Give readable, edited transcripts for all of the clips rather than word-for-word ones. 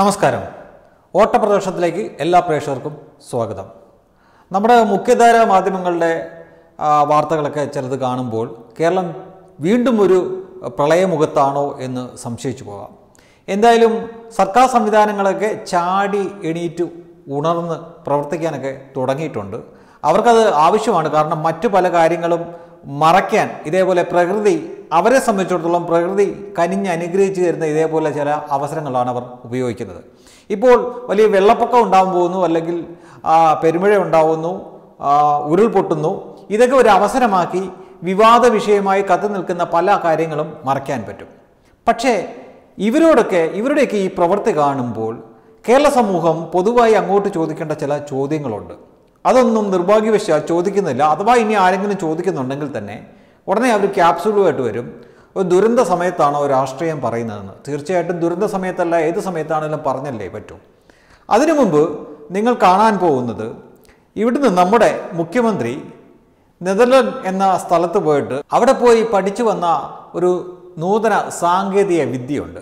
നമസ്കാരം ഓട്ടപ്രദർശനത്തിലേക്ക് എല്ലാ പ്രേക്ഷകർക്കും സ്വാഗതം. നമ്മുടെ മുഖ്യധാര മാധ്യമങ്ങളുടെ വാർത്തകളൊക്കെ ചിലത് കാണുമ്പോൾ കേരളം വീണ്ടും ഒരു പ്രളയമുഖത്താണോ എന്ന് സംശയിച്ചു പോകാം. എന്തായാലും സർക്കാർ സംവിധാനങ്ങളൊക്കെ ചാടി എണീറ്റ് ഉണർന്ന് പ്രവർത്തിക്കാനൊക്കെ തുടങ്ങിയിട്ടുണ്ട്. അവർക്കത് ആവശ്യമാണ്. കാരണം മറ്റു പല കാര്യങ്ങളും മറയ്ക്കാൻ ഇതേപോലെ പ്രകൃതി അവരെ സംബന്ധിച്ചിടത്തോളം പ്രകൃതി കനിഞ്ഞ് അനുഗ്രഹിച്ചു തരുന്ന ഇതേപോലെ ചില അവസരങ്ങളാണ് അവർ ഉപയോഗിക്കുന്നത്. ഇപ്പോൾ വലിയ വെള്ളപ്പൊക്കം ഉണ്ടാകാൻ പോകുന്നു, അല്ലെങ്കിൽ പെരുമഴ ഉണ്ടാകുന്നു, ഉരുൾപൊട്ടുന്നു. ഇതൊക്കെ ഒരു അവസരമാക്കി വിവാദ വിഷയമായി കത്തി നിൽക്കുന്ന പല കാര്യങ്ങളും മറയ്ക്കാൻ പറ്റും. പക്ഷേ ഇവരുടെയൊക്കെ ഈ പ്രവൃത്തി കാണുമ്പോൾ കേരള സമൂഹം പൊതുവായി അങ്ങോട്ട് ചോദിക്കേണ്ട ചില ചോദ്യങ്ങളുണ്ട്. അതൊന്നും നിർഭാഗ്യവശാൽ ചോദിക്കുന്നില്ല. അഥവാ ഇനി ആരെങ്കിലും ചോദിക്കുന്നുണ്ടെങ്കിൽ തന്നെ ഉടനെ അവർ ക്യാപ്സൂളുമായിട്ട് വരും. ഒരു ദുരന്ത സമയത്താണോ രാഷ്ട്രീയം പറയുന്നതെന്ന്. തീർച്ചയായിട്ടും ദുരന്ത സമയത്തല്ല, ഏത് സമയത്താണെങ്കിലും പറഞ്ഞല്ലേ പറ്റൂ. അതിനു മുമ്പ് നിങ്ങൾ കാണാൻ പോകുന്നത്, ഇവിടുന്ന് നമ്മുടെ മുഖ്യമന്ത്രി നെതർലൻഡ് എന്ന സ്ഥലത്ത് പോയിട്ട് അവിടെ പോയി പഠിച്ചു വന്ന ഒരു നൂതന സാങ്കേതിക വിദ്യയുണ്ട്.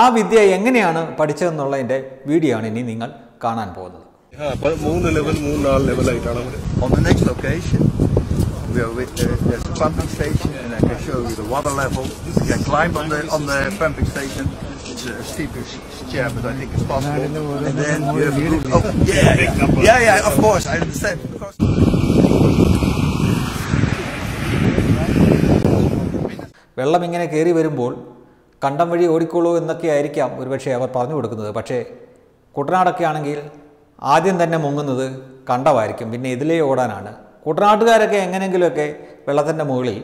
ആ വിദ്യ എങ്ങനെയാണ് പഠിച്ചതെന്നുള്ളതിൻ്റെ വീഡിയോ ആണ് ഇനി നിങ്ങൾ കാണാൻ പോകുന്നത്. We are with there's a pumping station, and I can show you the water level. You can climb on the pumping station. It's a steeper stair, but I think it's possible. And then you have a good, oh yeah, yeah, of course, I understand. Because വെള്ളം ഇങ്ങനെ കയറി വരുമ്പോൾ കണ്ടം വഴി ഓടിക്കോളൂ എന്നൊക്കെ ആയിരിക്കാം ഒരുപക്ഷെ അവർ പറഞ്ഞു കൊടുക്കുന്നത്. പക്ഷേ കുട്ടനാടൊക്കെ ആണെങ്കിൽ ആദ്യം തന്നെ മുങ്ങുന്നത് കണ്ടമായിരിക്കും, പിന്നെ ഇതിലേ ഓടാനാണ്. കുട്ടനാട്ടുകാരൊക്കെ എങ്ങനെയെങ്കിലുമൊക്കെ വെള്ളത്തിൻ്റെ മുകളിൽ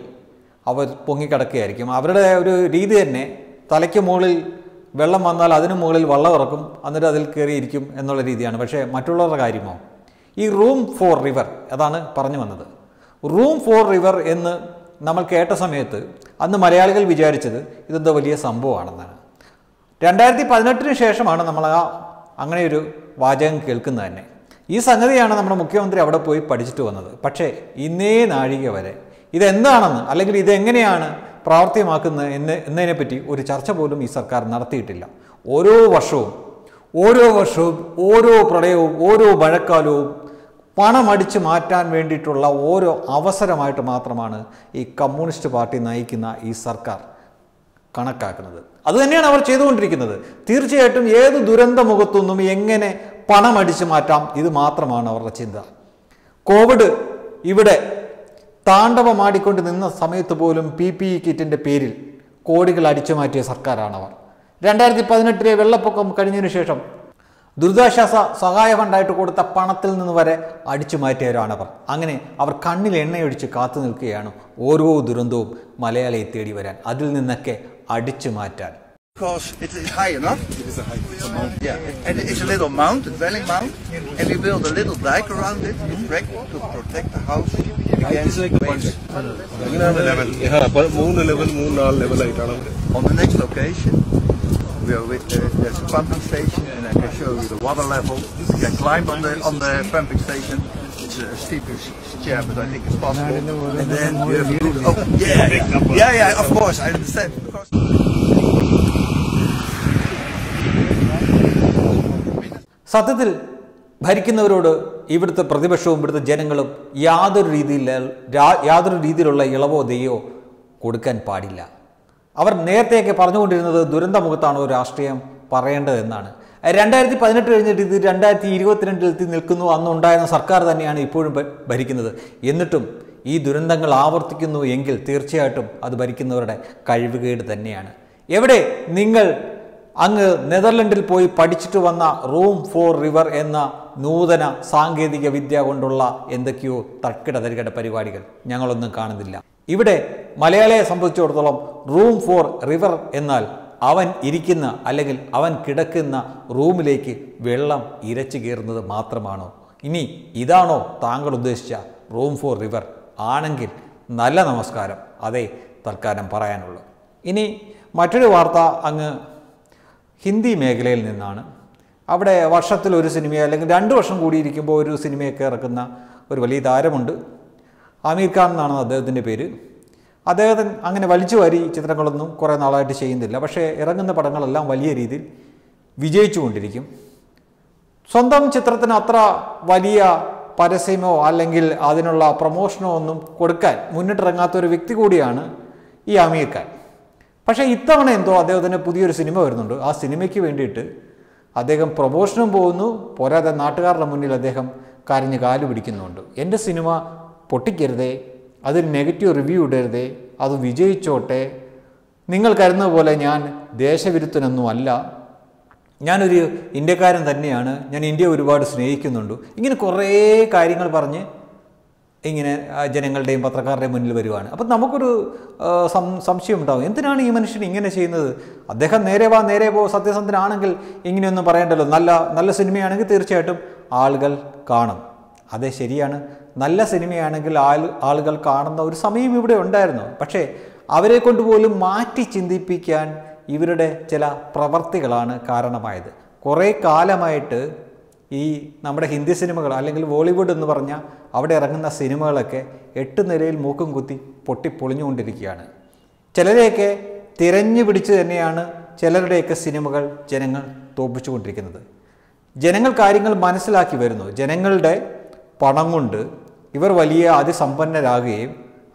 അവർ പൊങ്ങിക്കിടക്കുകയായിരിക്കും. അവരുടെ ഒരു രീതി തന്നെ തലയ്ക്ക് മുകളിൽ വെള്ളം വന്നാൽ അതിന് മുകളിൽ വള്ളം ഇറക്കും, എന്നിട്ട് അതിൽ കയറിയിരിക്കും എന്നുള്ള രീതിയാണ്. പക്ഷേ മറ്റുള്ളവരുടെ കാര്യമോ? ഈ റൂം ഫോർ റിവർ, അതാണ് പറഞ്ഞു വന്നത്. റൂം ഫോർ റിവർ എന്ന് നമ്മൾ കേട്ട സമയത്ത് അന്ന് മലയാളികൾ വിചാരിച്ചത് ഇതെന്തോ വലിയ സംഭവമാണെന്നാണ്. 2018 ശേഷമാണ് നമ്മൾ അങ്ങനെയൊരു വാചകം കേൾക്കുന്നത് തന്നെ. ഈ സംഗതിയാണ് നമ്മുടെ മുഖ്യമന്ത്രി അവിടെ പോയി പഠിച്ചിട്ട് വന്നത്. പക്ഷേ ഇന്നേ നാഴിക വരെ ഇതെന്താണെന്ന്, അല്ലെങ്കിൽ ഇതെങ്ങനെയാണ് പ്രാവർത്തികമാക്കുന്നത് എന്നതിനെപ്പറ്റി ഒരു ചർച്ച പോലും ഈ സർക്കാർ നടത്തിയിട്ടില്ല. ഓരോ വർഷവും ഓരോ പ്രളയവും ഓരോ മഴക്കാലവും പണമടിച്ചു മാറ്റാൻ വേണ്ടിയിട്ടുള്ള ഓരോ അവസരമായിട്ട് മാത്രമാണ് ഈ കമ്മ്യൂണിസ്റ്റ് പാർട്ടി നയിക്കുന്ന ഈ സർക്കാർ കണക്കാക്കുന്നത്. അതുതന്നെയാണ് അവർ ചെയ്തുകൊണ്ടിരിക്കുന്നത്. തീർച്ചയായിട്ടും ഏത് ദുരന്ത മുഖത്തൊന്നും എങ്ങനെ പണം അടിച്ചു മാറ്റാം, ഇത് മാത്രമാണ് അവരുടെ ചിന്ത. കോവിഡ് ഇവിടെ താണ്ഡവമാടിക്കൊണ്ട് നിന്ന സമയത്ത് പോലും PPE കിറ്റിൻ്റെ പേരിൽ കോടികൾ അടിച്ചു മാറ്റിയ സർക്കാരാണവർ. 2018 വെള്ളപ്പൊക്കം കഴിഞ്ഞതിന് ശേഷം ദുരിതാശ്വാസ സഹായ ഫണ്ടായിട്ട് കൊടുത്ത പണത്തിൽ നിന്ന് വരെ അടിച്ചു മാറ്റിയവരാണവർ. അങ്ങനെ അവർ കണ്ണിൽ എണ്ണയൊഴിച്ച് കാത്തു നിൽക്കുകയാണ് ഓരോ ദുരന്തവും മലയാളിയെ തേടി വരാൻ, അതിൽ നിന്നൊക്കെ അടിച്ചു മാറ്റാൻ. Because it is high enough. It is a high mountain. Yeah, and it's a little mountain, valley mound, and we build a little dike around it with brickwork to protect the house against waves. On the next location, we are with there's a pumping station, and I can show you the water level. You can climb on the pumping station. It's a steeper stair, but I think it's possible. And then you have a good, oh yeah, of course, I understand. Because സത്യത്തിൽ ഭരിക്കുന്നവരോട് ഇവിടുത്തെ പ്രതിപക്ഷവും ഇവിടുത്തെ ജനങ്ങളും യാതൊരു രീതിയിലുള്ള ഇളവോ ദയോ കൊടുക്കാൻ പാടില്ല. അവർ നേരത്തെയൊക്കെ പറഞ്ഞുകൊണ്ടിരുന്നത് ദുരന്തമുഖത്താണോ രാഷ്ട്രീയം പറയേണ്ടതെന്നാണ്. 2018 കഴിഞ്ഞിട്ട് ഇത് 2022 എത്തി നിൽക്കുന്നു. അന്നുണ്ടായിരുന്ന സർക്കാർ തന്നെയാണ് ഇപ്പോഴും ഭരിക്കുന്നത്. എന്നിട്ടും ഈ ദുരന്തങ്ങൾ ആവർത്തിക്കുന്നു എങ്കിൽ തീർച്ചയായിട്ടും അത് ഭരിക്കുന്നവരുടെ കഴിവുകേട് തന്നെയാണ്. എവിടെ നിങ്ങൾ അങ്ങ് നെതർലൻഡിൽ പോയി പഠിച്ചിട്ട് വന്ന റൂം ഫോർ റിവർ എന്ന നൂതന സാങ്കേതിക വിദ്യ കൊണ്ടുള്ള എന്തൊക്കെയോ തർക്കിട പരിപാടികൾ ഞങ്ങളൊന്നും കാണുന്നില്ല. ഇവിടെ മലയാളിയെ സംബന്ധിച്ചിടത്തോളം റൂം ഫോർ റിവർ എന്നാൽ അവൻ ഇരിക്കുന്ന അല്ലെങ്കിൽ അവൻ കിടക്കുന്ന റൂമിലേക്ക് വെള്ളം ഇരച്ചു കയറുന്നത് മാത്രമാണോ? ഇനി ഇതാണോ താങ്കൾ ഉദ്ദേശിച്ച റൂം ഫോർ റിവർ? ആണെങ്കിൽ നല്ല നമസ്കാരം, അതേ തൽക്കാലം പറയാനുള്ളൂ. ഇനി മറ്റൊരു വാർത്ത അങ്ങ് ഹിന്ദി മേഖലയിൽ നിന്നാണ്. അവിടെ വർഷത്തിലൊരു സിനിമ, അല്ലെങ്കിൽ 2 വർഷം കൂടിയിരിക്കുമ്പോൾ ഒരു സിനിമയൊക്കെ ഇറക്കുന്ന ഒരു വലിയ താരമുണ്ട്. ആമീർ ഖാൻ എന്നാണ് അദ്ദേഹത്തിൻ്റെ പേര്. അദ്ദേഹത്തിന് അങ്ങനെ വലിച്ചു വാരി ചിത്രങ്ങളൊന്നും കുറേ നാളായിട്ട് ചെയ്യുന്നില്ല. പക്ഷേ ഇറങ്ങുന്ന പടങ്ങളെല്ലാം വലിയ രീതിയിൽ വിജയിച്ചുകൊണ്ടിരിക്കും. സ്വന്തം ചിത്രത്തിന് അത്ര വലിയ പരസ്യമോ അല്ലെങ്കിൽ അതിനുള്ള പ്രൊമോഷനോ ഒന്നും കൊടുക്കാൻ മുന്നിട്ടിറങ്ങാത്ത ഒരു വ്യക്തി കൂടിയാണ് ഈ ആമിർ ഖാൻ. പക്ഷേ ഇത്തവണ എന്തോ അദ്ദേഹത്തിന് പുതിയൊരു സിനിമ വരുന്നുണ്ട്. ആ സിനിമയ്ക്ക് വേണ്ടിയിട്ട് അദ്ദേഹം പ്രൊമോഷനും പോകുന്നു, പോരാതെ നാട്ടുകാരുടെ മുന്നിൽ അദ്ദേഹം കരഞ്ഞ് കാല് പിടിക്കുന്നുണ്ട്. എൻ്റെ സിനിമ പൊട്ടിക്കരുതേ, അതിൽ നെഗറ്റീവ് റിവ്യൂ ഇടരുതേ, അത് വിജയിച്ചോട്ടെ, നിങ്ങൾ കരുതുന്ന പോലെ ഞാൻ ദേശവിരുദ്ധനൊന്നും അല്ല, ഞാനൊരു ഇന്ത്യക്കാരൻ തന്നെയാണ്, ഞാൻ ഇന്ത്യ ഒരുപാട് സ്നേഹിക്കുന്നുണ്ട്, ഇങ്ങനെ കുറേ കാര്യങ്ങൾ പറഞ്ഞ് ഇങ്ങനെ ജനങ്ങളുടെയും പത്രക്കാരുടെയും മുന്നിൽ വരുവാണ്. അപ്പം നമുക്കൊരു സംശയം ഉണ്ടാകും, എന്തിനാണ് ഈ മനുഷ്യൻ ഇങ്ങനെ ചെയ്യുന്നത്? അദ്ദേഹം നേരെ പോ സത്യസന്ധനാണെങ്കിൽ ഇങ്ങനെയൊന്നും പറയണ്ടല്ലോ, നല്ല സിനിമയാണെങ്കിൽ തീർച്ചയായിട്ടും ആളുകൾ കാണും. അതെ ശരിയാണ്, നല്ല സിനിമയാണെങ്കിൽ ആളുകൾ കാണുന്ന ഒരു സമയം ഇവിടെ ഉണ്ടായിരുന്നു. പക്ഷേ അവരെ കൊണ്ടുപോലും മാറ്റി ചിന്തിപ്പിക്കാൻ ഇവരുടെ ചില പ്രവർത്തികളാണ് കാരണമായത്. കുറേ കാലമായിട്ട് ഈ നമ്മുടെ ഹിന്ദി സിനിമകൾ അല്ലെങ്കിൽ ബോളിവുഡ് എന്ന് പറഞ്ഞാൽ അവിടെ ഇറങ്ങുന്ന സിനിമകളൊക്കെ 8 നിലയിൽ മൂക്കും കുത്തി പൊട്ടിപ്പൊളിഞ്ഞുകൊണ്ടിരിക്കുകയാണ്. ചിലരെയൊക്കെ തിരഞ്ഞു പിടിച്ച് തന്നെയാണ് ചിലരുടെയൊക്കെ സിനിമകൾ ജനങ്ങൾ തോൽപ്പിച്ചുകൊണ്ടിരിക്കുന്നത്. ജനങ്ങൾ കാര്യങ്ങൾ മനസ്സിലാക്കി വരുന്നു. ജനങ്ങളുടെ പണം കൊണ്ട് ഇവർ വലിയ അതിസമ്പന്നരാകുകയും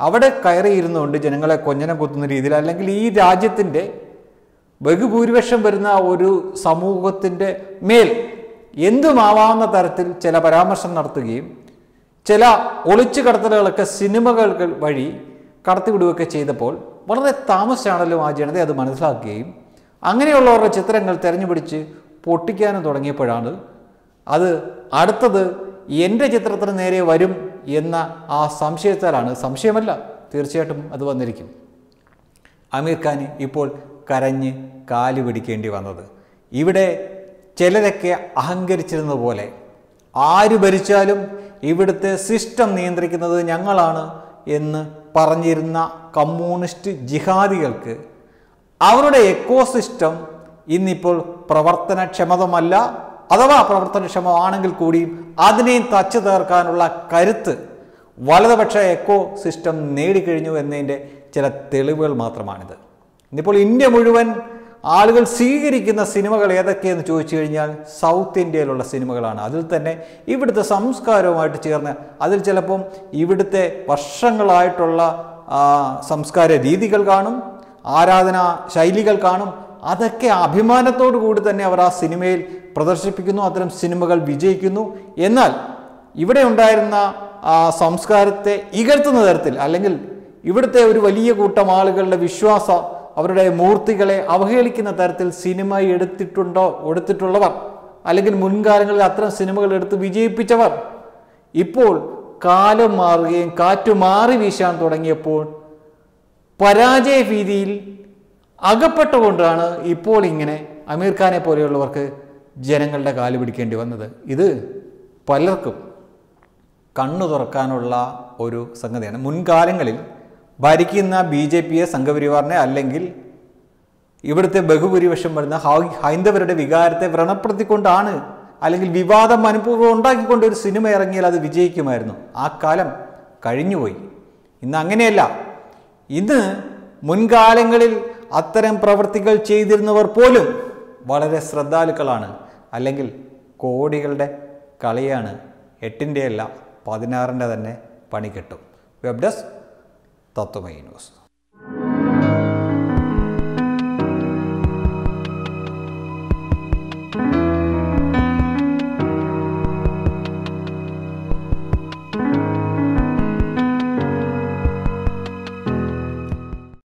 അവിടെ കയറിയിരുന്നുകൊണ്ട് ജനങ്ങളെ കൊഞ്ഞനം കുത്തുന്ന രീതിയിൽ അല്ലെങ്കിൽ ഈ രാജ്യത്തിൻ്റെ ബഹുഭൂരിപക്ഷം വരുന്ന ഒരു സമൂഹത്തിൻ്റെ മേൽ എന്തുമാവാവുന്ന തരത്തിൽ ചില പരാമർശം നടത്തുകയും ചില ഒളിച്ചു കടത്തലുകളൊക്കെ സിനിമകൾ വഴി കടത്തിവിടുകയൊക്കെ ചെയ്തപ്പോൾ വളരെ താമസിച്ചാണല്ലോ ആ ജനത അത് മനസ്സിലാക്കുകയും അങ്ങനെയുള്ളവരുടെ ചിത്രങ്ങൾ തിരഞ്ഞുപിടിച്ച് പൊട്ടിക്കാനും തുടങ്ങിയപ്പോഴാണ് അത് അടുത്തത് എൻ്റെ ചിത്രത്തിന് നേരെ വരും എന്ന ആ സംശയത്താലാണ്. സംശയമല്ല, തീർച്ചയായിട്ടും അത് വന്നിരിക്കും. ആമിർ ഖാന് ഇപ്പോൾ കരഞ്ഞ് കാല് പിടിക്കേണ്ടി വന്നത്. ഇവിടെ ചിലരൊക്കെ അഹങ്കരിച്ചിരുന്ന പോലെ ആര് ഭരിച്ചാലും ഇവിടുത്തെ സിസ്റ്റം നിയന്ത്രിക്കുന്നത് ഞങ്ങളാണ് എന്ന് പറഞ്ഞിരുന്ന കമ്മ്യൂണിസ്റ്റ് ജിഹാദികൾക്ക് അവരുടെ എക്കോ സിസ്റ്റം ഇന്നിപ്പോൾ പ്രവർത്തനക്ഷമതമല്ല, അഥവാ പ്രവർത്തനക്ഷമമാണെങ്കിൽ കൂടിയും അതിനെയും തച്ചു തീർക്കാനുള്ള കരുത്ത് വലതുപക്ഷ എക്കോ സിസ്റ്റം നേടിക്കഴിഞ്ഞു എന്നതിൻ്റെ ചില തെളിവുകൾ മാത്രമാണിത്. ഇന്നിപ്പോൾ ഇന്ത്യ മുഴുവൻ ആളുകൾ സ്വീകരിക്കുന്ന സിനിമകൾ ഏതൊക്കെയെന്ന് ചോദിച്ചു കഴിഞ്ഞാൽ സൗത്ത് ഇന്ത്യയിലുള്ള സിനിമകളാണ്. അതിൽ തന്നെ ഇവിടുത്തെ സംസ്കാരവുമായിട്ട് ചേർന്ന് അതിൽ ചിലപ്പം ഇവിടുത്തെ വർഷങ്ങളായിട്ടുള്ള സംസ്കാര രീതികൾ കാണും, ആരാധനാ ശൈലികൾ കാണും, അതൊക്കെ അഭിമാനത്തോടു കൂടി തന്നെ അവർ ആ സിനിമയിൽ പ്രദർശിപ്പിക്കുന്നു. അത്തരം സിനിമകൾ വിജയിക്കുന്നു. എന്നാൽ ഇവിടെ ഉണ്ടായിരുന്ന ആ സംസ്കാരത്തെ ഇകഴ്ത്തുന്ന തരത്തിൽ അല്ലെങ്കിൽ ഇവിടുത്തെ ഒരു വലിയ കൂട്ടം ആളുകളുടെ വിശ്വാസം അവരുടെ മൂർത്തികളെ അവഹേളിക്കുന്ന തരത്തിൽ സിനിമ എടുത്തിട്ടുള്ളവർ അല്ലെങ്കിൽ മുൻകാലങ്ങളിൽ അത്തരം സിനിമകൾ എടുത്ത് വിജയിപ്പിച്ചവർ ഇപ്പോൾ കാലം മാറുകയും കാറ്റു മാറി വീശാൻ തുടങ്ങിയപ്പോൾ പരാജയ ഭീതിയിൽ അകപ്പെട്ടുകൊണ്ടാണ് ഇപ്പോൾ ഇങ്ങനെ ആമിർ ഖാനെ പോലെയുള്ളവർക്ക് ജനങ്ങളുടെ കാല് പിടിക്കേണ്ടി വന്നത്. ഇത് പലർക്കും കണ്ണു തുറക്കാനുള്ള ഒരു സംഗതിയാണ്. മുൻകാലങ്ങളിൽ ഭരിക്കുന്ന BJP സംഘപരിവാറിനെ അല്ലെങ്കിൽ ഇവിടുത്തെ ബഹുഭൂരിപക്ഷം വരുന്ന ഹൈന്ദവരുടെ വികാരത്തെ വ്രണപ്പെടുത്തിക്കൊണ്ടാണ് അല്ലെങ്കിൽ വിവാദം മനഃപൂർവ്വം ഉണ്ടാക്കിക്കൊണ്ട് ഒരു സിനിമ ഇറങ്ങിയാൽ അത് വിജയിക്കുമായിരുന്നു. ആ കാലം കഴിഞ്ഞുപോയി. ഇന്ന് അങ്ങനെയല്ല. ഇന്ന് മുൻകാലങ്ങളിൽ അത്തരം പ്രവൃത്തികൾ ചെയ്തിരുന്നവർ പോലും വളരെ ശ്രദ്ധാലുക്കളാണ്. അല്ലെങ്കിൽ കോടികളുടെ കളിയാണ്, 8ൻ്റെയല്ല 16ൻ്റെ തന്നെ പണി കിട്ടും. Web desk Tatwamayi news.